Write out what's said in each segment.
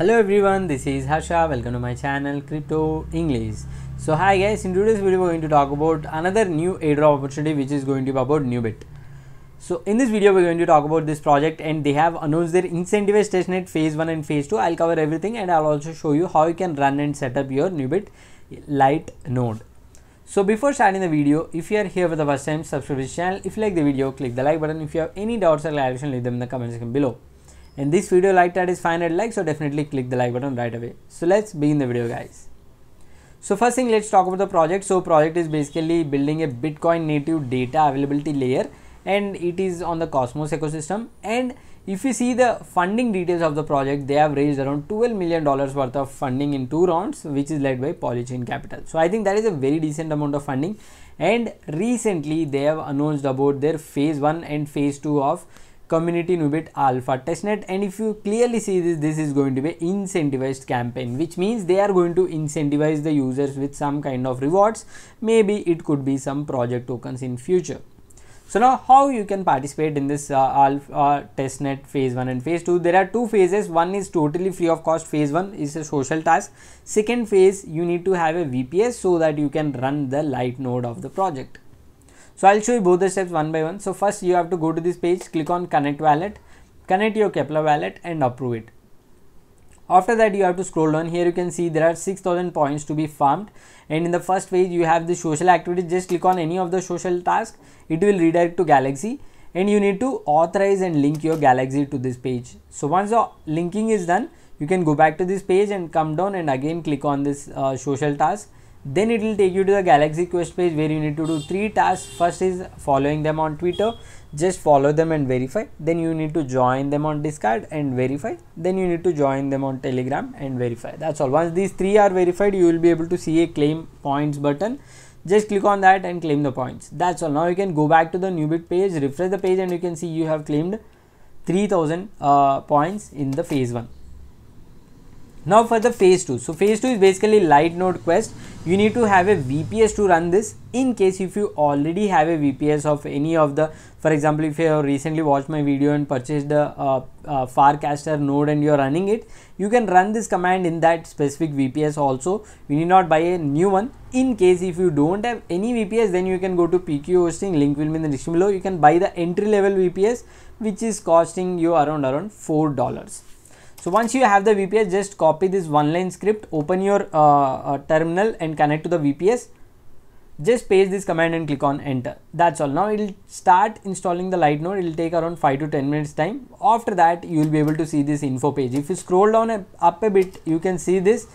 Hello everyone, this is Harsha. Welcome to my channel Crypto English. So hi guys, in today's video we're going to talk about another new airdrop opportunity which is going to be about Nubit. So in this video we're going to talk about this project and they have announced their incentivized testnet phase 1 and phase 2. I'll cover everything and I'll also show you how you can run and set up your Nubit Lite node. So before starting the video, if you are here for the first time, subscribe to this channel. If you like the video, click the like button. If you have any doubts or clarification, leave them in the comment section below. And this video like that is 500 likes, so definitely click the like button right away. So let's begin the video guys. So first thing, let's talk about the project. So project is basically building a Bitcoin native data availability layer and it is on the Cosmos ecosystem. And if you see the funding details of the project, they have raised around $12 million worth of funding in 2 rounds, which is led by Polychain Capital. So I think that is a very decent amount of funding. And recently they have announced about their phase 1 and phase 2 of community Nubit alpha testnet, and if you clearly see this is going to be incentivized campaign, which means they are going to incentivize the users with some kind of rewards. Maybe it could be some project tokens in future. So now how you can participate in this alpha testnet phase 1 and phase 2. There are 2 phases. One is totally free of cost. Phase 1 is a social task. Second phase, you need to have a VPS so that you can run the Lite node of the project. So I'll show you both the steps one by one. So first you have to go to this page, click on connect wallet, connect your Kepler wallet and approve it. After that you have to scroll down. Here you can see there are 6,000 points to be farmed, and in the first page you have the social activity. Just click on any of the social tasks, it will redirect to Galaxy and you need to authorize and link your Galaxy to this page. So once the linking is done, you can go back to this page and come down and again click on this social task. Then it will take you to the Galaxy quest page where you need to do 3 tasks. First is following them on Twitter, just follow them and verify. Then you need to join them on Discord and verify. Then you need to join them on Telegram and verify. That's all. Once these 3 are verified, you will be able to see a claim points button. Just click on that and claim the points. That's all. Now you can go back to the Nubit page, refresh the page and you can see you have claimed 3000 points in the phase 1. Now for the phase 2. So phase 2 is basically Lite node quest. You need to have a VPS to run this. In case if you already have a VPS of any of the, for example, if you have recently watched my video and purchased the Farcaster node and you are running it, you can run this command in that specific VPS also. You need not buy a new one. In case if you don't have any VPS, then you can go to PQ Hosting, link will be in the description below. You can buy the entry level VPS which is costing you around $4. So once you have the VPS, just copy this 1-line script, open your terminal and connect to the VPS. Just paste this command and click on enter. That's all. Now it will start installing the Lite node. It will take around 5 to 10 minutes time. After that, you will be able to see this info page. If you scroll down up a bit, you can see this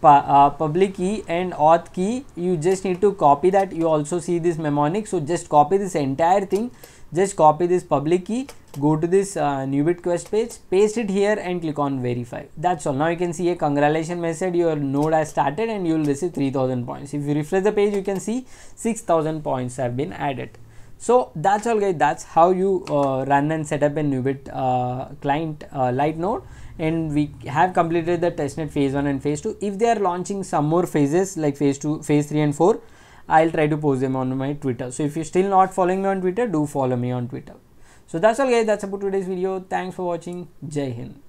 public key and auth key. You just need to copy that. You also see this mnemonic. So just copy this entire thing. Just copy this public key, go to this Nubit quest page, paste it here and click on verify. That's all. Now you can see a congratulation message, your node has started and you will receive 3000 points. If you refresh the page, you can see 6000 points have been added. So that's all guys, that's how you run and set up a Nubit client Lite node. And we have completed the testnet phase 1 and phase 2. If they are launching some more phases like phase 2, phase 3 and 4, I'll try to post them on my Twitter. So if you're still not following me on Twitter, do follow me on Twitter. So that's all guys, that's about today's video. Thanks for watching. Jai Hind.